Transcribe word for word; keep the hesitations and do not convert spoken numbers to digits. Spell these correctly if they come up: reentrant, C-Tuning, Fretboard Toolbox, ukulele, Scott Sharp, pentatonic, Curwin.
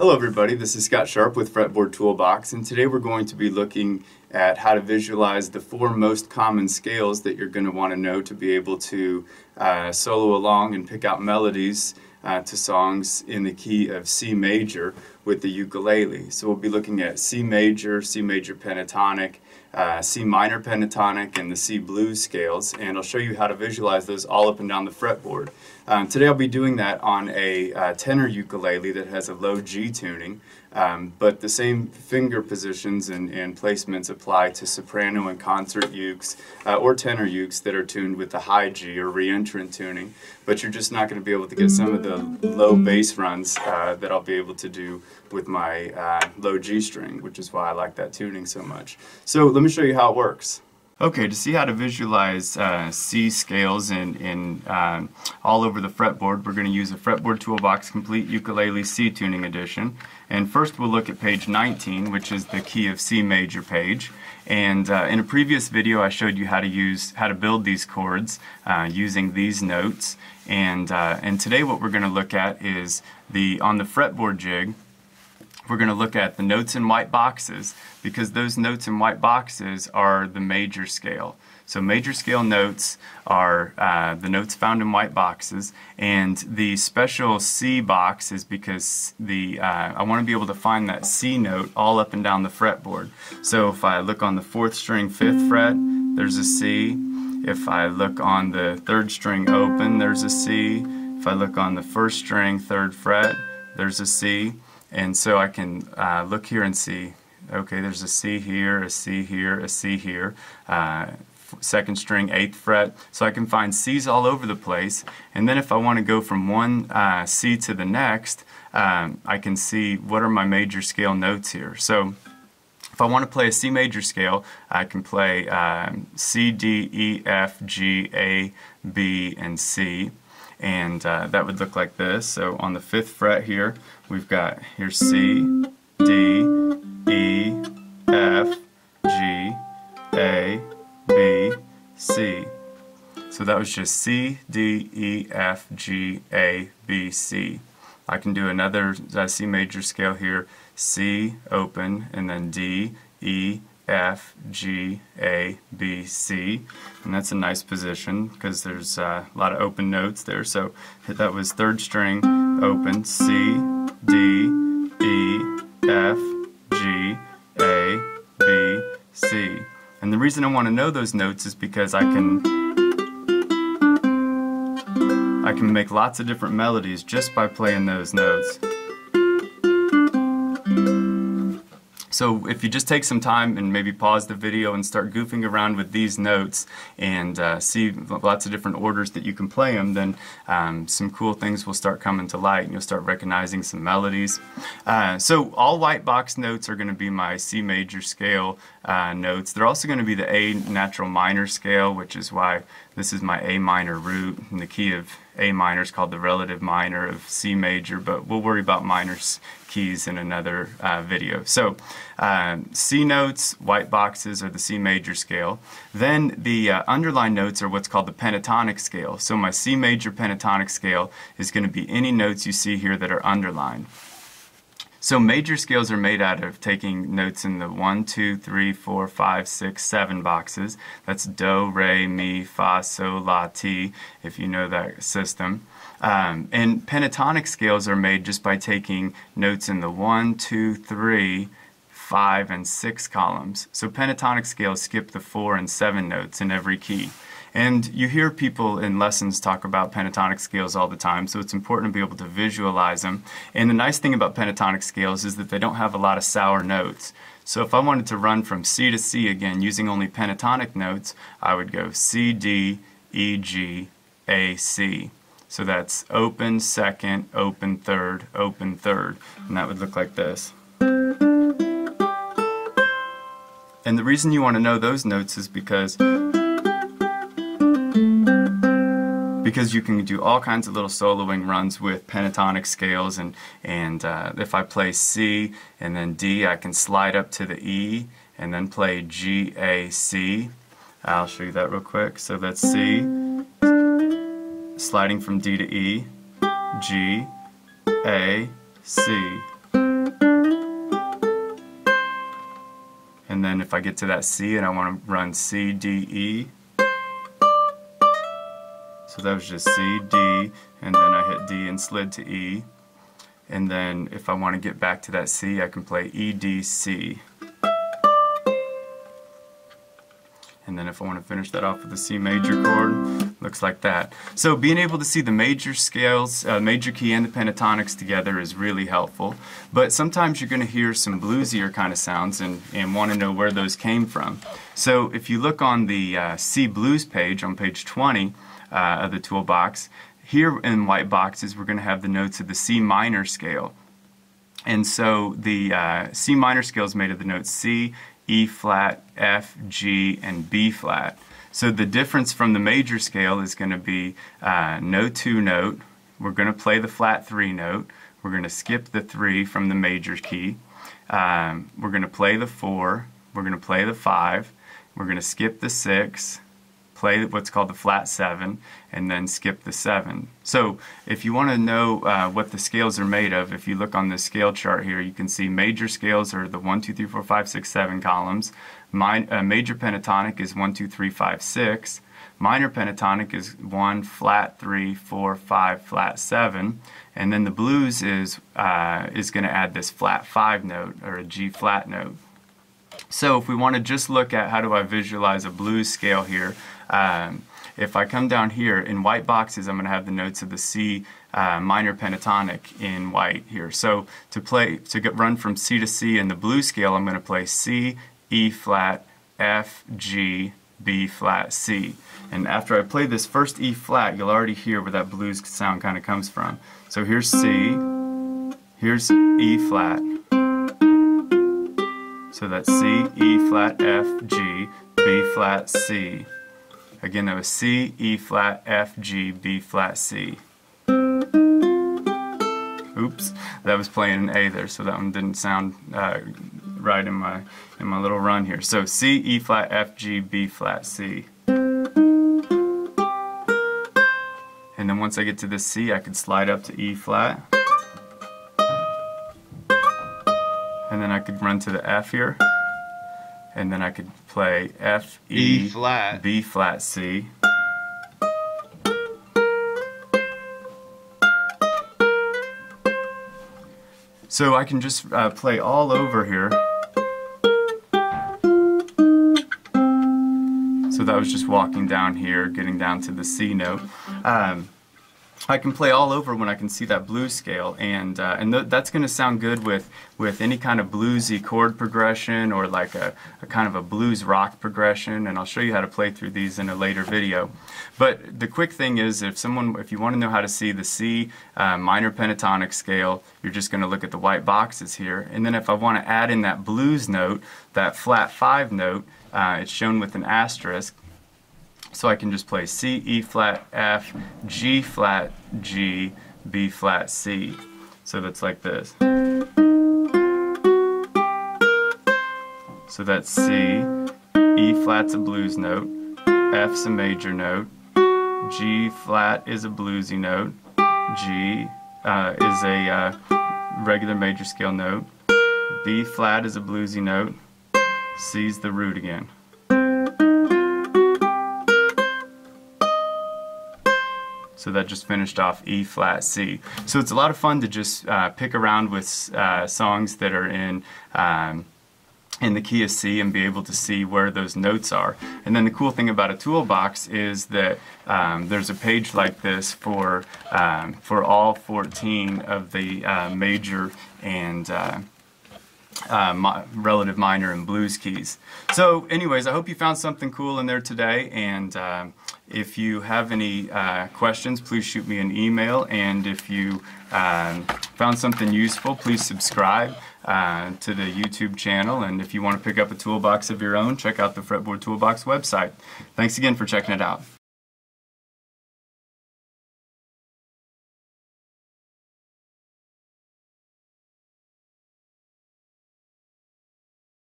Hello everybody, this is Scott Sharp with Fretboard Toolbox, and today we're going to be looking at how to visualize the four most common scales that you're going to want to know to be able to uh, solo along and pick out melodies uh, to songs in the key of C major with the ukulele. So we'll be looking at C major, C major pentatonic, uh, C minor pentatonic, and the C blues scales, and I'll show you how to visualize those all up and down the fretboard. Um, today I'll be doing that on a uh, tenor ukulele that has a low G tuning, um, but the same finger positions and, and placements apply to soprano and concert ukes uh, or tenor ukes that are tuned with the high G or reentrant tuning, but you're just not going to be able to get some of the low bass runs uh, that I'll be able to do with my uh, low G string, which is why I like that tuning so much. So let me show you how it works. Okay, to see how to visualize uh, C scales in, in um, all over the fretboard, we're going to use a Fretboard Toolbox Complete Ukulele C Tuning Edition. And first we'll look at page nineteen, which is the key of C major page. And uh, in a previous video I showed you how to use, how to build these chords uh, using these notes. And, uh, and today what we're going to look at is the, on the fretboard jig, we're going to look at the notes in white boxes, because those notes in white boxes are the major scale. So major scale notes are uh, the notes found in white boxes, and the special C box is because the uh, I want to be able to find that C note all up and down the fretboard. So if I look on the fourth string fifth fret, there's a C. If I look on the third string open, there's a C. If I look on the first string third fret, there's a C. And so I can uh, look here and see, okay, there's a C here, a C here, a C here, uh, second string, eighth fret. So I can find C's all over the place. And then if I want to go from one uh, C to the next, um, I can see what are my major scale notes here. So if I want to play a C major scale, I can play um, C, D, E, F, G, A, B, and C. And uh, that would look like this. So on the fifth fret here, we've got here's C, D, E, F, G, A, B, C. So that was just C, D, E, F, G, A, B, C. I can do another uh, C major scale here, C, open, and then D, E, F, G, A, B, C, and that's a nice position because there's uh, a lot of open notes there. So that was third string, open, C, D, E, F, G, A, B, C. And the reason I want to know those notes is because I can I can make lots of different melodies just by playing those notes. So if you just take some time and maybe pause the video and start goofing around with these notes and uh, see lots of different orders that you can play them, then um, some cool things will start coming to light and you'll start recognizing some melodies. Uh, so all white box notes are going to be my C major scale uh, notes. They're also going to be the A natural minor scale, which is why this is my A minor root, and the key of A minor is called the relative minor of C major, but we'll worry about minor keys in another uh, video. So um, C notes, white boxes, are the C major scale. Then the uh, underlined notes are what's called the pentatonic scale. So my C major pentatonic scale is going to be any notes you see here that are underlined. So major scales are made out of taking notes in the one, two, three, four, five, six, seven boxes. That's do, re, mi, fa, sol, la, ti, if you know that system. Um, and pentatonic scales are made just by taking notes in the one, two, three, five, and six columns. So pentatonic scales skip the four and seven notes in every key. And you hear people in lessons talk about pentatonic scales all the time, so it's important to be able to visualize them. And the nice thing about pentatonic scales is that they don't have a lot of sour notes. So if I wanted to run from C to C again using only pentatonic notes, I would go C, D, E, G, A, C. So that's open, second, open, third, open, third. And that would look like this. And the reason you want to know those notes is because because you can do all kinds of little soloing runs with pentatonic scales, and, and uh, if I play C and then D, I can slide up to the E and then play G, A, C. I'll show you that real quick. So that's C, sliding from D to E, G, A, C. then if I get to that C and I want to run C, D, E, so that was just C, D, and then I hit D and slid to E. And then if I want to get back to that C, I can play E, D, C. And then if I want to finish that off with a C major chord, looks like that. So being able to see the major scales, uh, major key and the pentatonics together is really helpful. But sometimes you're going to hear some bluesier kind of sounds and, and want to know where those came from. So if you look on the uh, C blues page on page twenty uh, of the toolbox, here in white boxes we're going to have the notes of the C minor scale. And so the uh, C minor scale is made of the notes C, E flat, F, G, and B flat. So the difference from the major scale is going to be uh, no two note. We're going to play the flat three note. We're going to skip the three from the major key. Um, we're going to play the four. We're going to play the five. We're going to skip the six. Play what's called the flat seven, and then skip the seven. So if you want to know uh, what the scales are made of, if you look on this scale chart here, you can see major scales are the one, two, three, four, five, six, seven columns. Min uh, major pentatonic is one, two, three, five, six. Minor pentatonic is one, flat, three, four, five, flat, seven. And then the blues is, uh, is going to add this flat five note, or a G flat note. So if we want to just look at how do I visualize a blues scale here, um, if I come down here in white boxes, I'm going to have the notes of the C uh, minor pentatonic in white here. So to play to get run from C to C in the blues scale, I'm going to play C, E flat, F, G, B flat, C. And after I play this first E flat, you'll already hear where that blues sound kind of comes from. So here's C, here's E flat. So that's C, E flat, F, G, B flat, C. Again, that was C, E flat, F, G, B flat, C. Oops, that was playing an A there, so that one didn't sound uh, right in my in my little run here. So C, E flat, F, G, B flat, C. And then once I get to this C, I can slide up to E flat. And then I could run to the F here, and then I could play F, E, E flat, B flat, C. So I can just uh, play all over here. So that was just walking down here, getting down to the C note. Um, I can play all over when I can see that blues scale, and uh, and th that's going to sound good with with any kind of bluesy chord progression or like a, a kind of a blues rock progression. And I'll show you how to play through these in a later video. But the quick thing is, if someone if you want to know how to see the C uh, minor pentatonic scale, you're just going to look at the white boxes here. And then if I want to add in that blues note, that flat five note, uh, it's shown with an asterisk. So I can just play C, E flat, F, G flat, G, B flat, C. So that's like this. So that's C, E flat's a blues note, F's a major note, G flat is a bluesy note, G uh, is a uh, regular major scale note, B flat is a bluesy note, C's the root again. So that just finished off E flat C. So it's a lot of fun to just uh, pick around with uh, songs that are in um, in the key of C and be able to see where those notes are. And then the cool thing about a toolbox is that um, there's a page like this for um, for all fourteen of the uh, major and uh, Uh, mi relative minor and blues keys. So anyways, I hope you found something cool in there today, and uh, if you have any uh, questions, please shoot me an email, and if you um, found something useful, please subscribe uh, to the YouTube channel, and if you want to pick up a toolbox of your own, check out the Fretboard Toolbox website. Thanks again for checking it out.